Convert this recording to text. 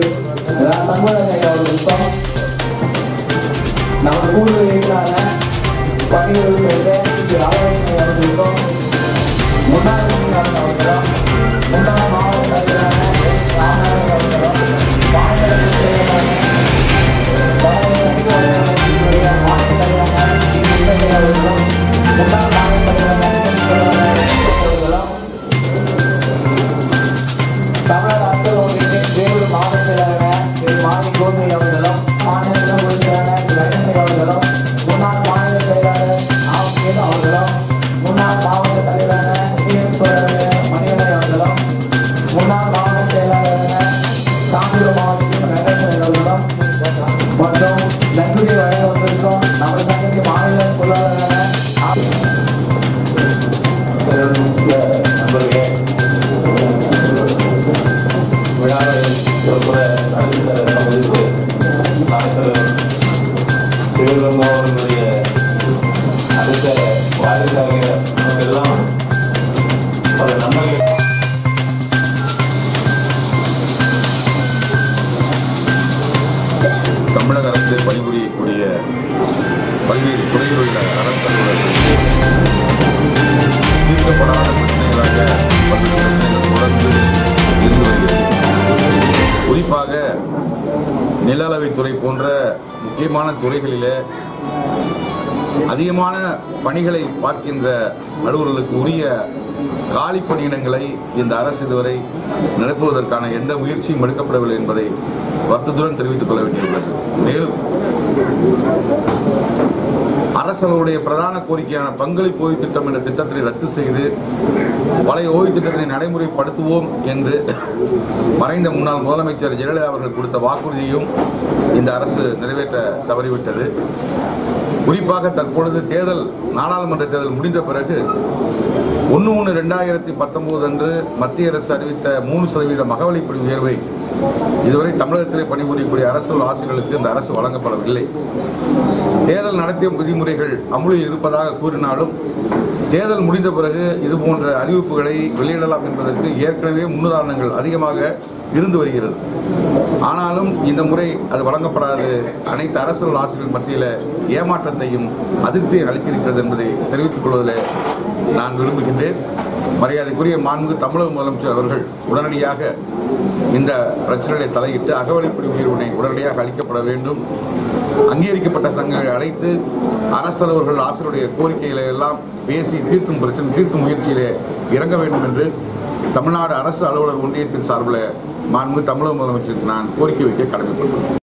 là 80 ngày đầu được xong nằm cuối người là nè qua cái người về đây thì lão em ngày đầu được xong một năm ngày đầu được xong một năm mau đây là lão em ngày đầu được xong ba cái người ba người là hóa cái đây là cái ngày đầu được xong một năm ba ngày đầu được xong tao ra là tôi rồi thì cái người máu cái là துறை போன்ற முக்கியமான துறைகளிலே அதிகமான பணிகளை பார்க்கின்ற அலுவலர்களுக்கு உரிய காலி பணியிடங்களை இந்த அரசு இதுவரை நிரப்புவதற்கான எந்த முயற்சியும் எடுக்கப்படவில்லை என்பதை வருத்தத்துடன் தெரிவித்துக் கொள்ள வேண்டியுள்ளது. மேலும் அரசுடைய பிரதான கோரிக்கையான பங்களிப்பு ஓய்வு திட்டம் என்ற திட்டத்தை ரத்து செய்து பழைய ஓய்வு திட்டத்தை நடைமுறைப்படுத்துவோம் என்று மறைந்த முன்னாள் முதலமைச்சர் ஜெயலலிதா அவர்கள் கொடுத்த வாக்குறுதியையும் இந்த அரசு நிறைவேற்ற தவறிவிட்டது. குறிப்பாக தற்பொழுது தேர்தல் நாடாளுமன்ற தேர்தல் முடிந்த பிறகு 1/1/2019 அன்று மத்திய அரசு அறிவித்த 3% மகவலைப்படி உயர்வை இதுவரை தமிழகத்திலே பணிபுரியக்கூடிய அரசு ஆசிரியர்களுக்கு இந்த அரசு வழங்கப்படவில்லை. தேர்தல் நடத்திய விதிமுறைகள் அமுலில் இருப்பதாக கூறினாலும் தேர்தல் முடிந்த பிறகு இதுபோன்ற அறிவிப்புகளை வெளியிடலாம் என்பதற்கு ஏற்கனவே முன்னுதாரணங்கள் அதிகமாக இருந்து வருகிறது. ஆனாலும் இந்த முறை அது வழங்கப்படாது அனைத்து அரசு ஆசிரியர்கள் மத்தியில் ஏமாற்றத்தையும் அதிருப்தியை அளித்திருக்கிறது என்பதை தெரிவித்துக் கொள்வதில் நான் விரும்புகின்றேன். மரியாதைக்குரிய மாண்பு தமிழக முதலமைச்சர் அவர்கள் உடனடியாக இந்த பிரச்சனைகளை தலையிட்டு அகவலைப்படி உயர்வினை உடனடியாக அளிக்கப்பட வேண்டும். அங்கீகரிக்கப்பட்ட சங்கங்களை அழைத்து அரசலவர்கள் ஆசிரியருடைய கோரிக்கைகளை எல்லாம் பேசி தீர்க்கும் முயற்சியிலே இறங்க வேண்டும் என்று தமிழ்நாடு அரசு அலுவலர் ஒன்றியத்தின் சார்பில் மாண்பு தமிழக முதலமைச்சருக்கு நான் கோரிக்கை வைக்க கடமைப்பட்டுள்ளேன்.